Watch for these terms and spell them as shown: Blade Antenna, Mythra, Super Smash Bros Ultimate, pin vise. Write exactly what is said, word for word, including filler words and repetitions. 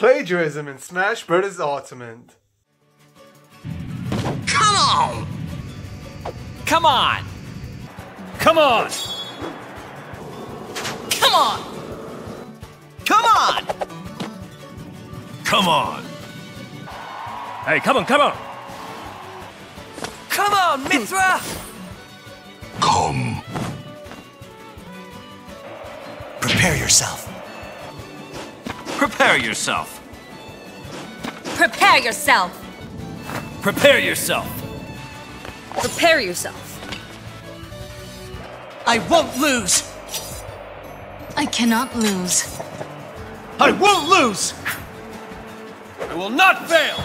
Plagiarism in Smash Bros Ultimate. Come on! Come on! Come on! Come on! Come on! Come on! Hey, come on, come on! Come on, Mythra! Come. Prepare yourself. Prepare yourself. Prepare yourself. Prepare yourself. Prepare yourself. I won't lose. I cannot lose. I won't lose. I will not fail.